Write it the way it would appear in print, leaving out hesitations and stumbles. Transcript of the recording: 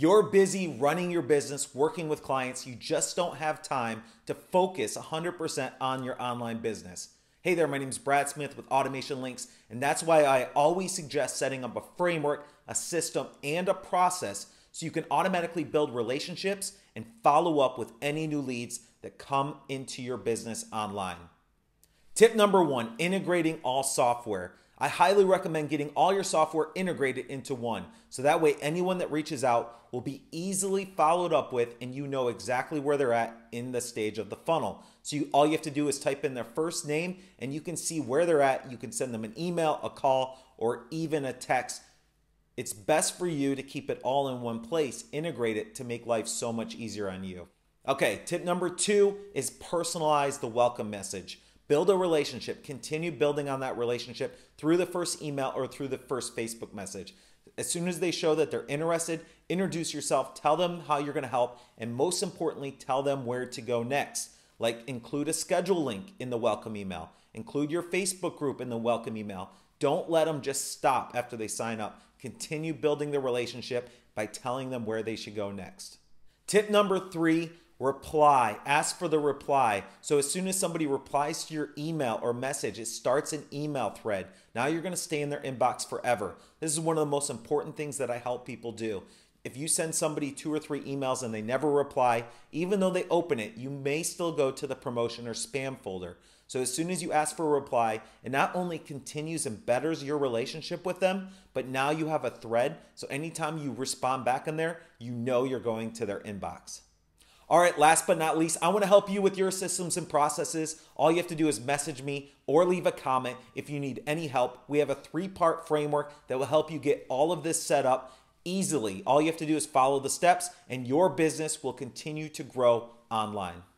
You're busy running your business, working with clients. You just don't have time to focus 100% on your online business. Hey there, my name is Brad Smith with Automation Links, and that's why I always suggest setting up a framework, a system, and a process so you can automatically build relationships and follow up with any new leads that come into your business online. Tip number one, integrating all software. I highly recommend getting all your software integrated into one. So that way anyone that reaches out will be easily followed up with and you know exactly where they're at in the stage of the funnel. So all you have to do is type in their first name and you can see where they're at. You can send them an email, a call, or even a text. It's best for you to keep it all in one place, integrate it to make life so much easier on you. Okay, tip number two is personalize the welcome message. Build a relationship, continue building on that relationship through the first email or through the first Facebook message. As soon as they show that they're interested, introduce yourself, tell them how you're gonna help, and most importantly, tell them where to go next. Like include a schedule link in the welcome email, include your Facebook group in the welcome email. Don't let them just stop after they sign up. Continue building the relationship by telling them where they should go next. Tip number three, reply. Ask for the reply. So as soon as somebody replies to your email or message, it starts an email thread. Now you're going to stay in their inbox forever. This is one of the most important things that I help people do. If you send somebody 2 or 3 emails and they never reply, even though they open it, you may still go to the promotion or spam folder. So as soon as you ask for a reply, it not only continues and betters your relationship with them, but now you have a thread. So anytime you respond back in there, you know you're going to their inbox. All right, last but not least, I want to help you with your systems and processes. All you have to do is message me or leave a comment if you need any help. We have a 3-part framework that will help you get all of this set up easily. All you have to do is follow the steps and your business will continue to grow online.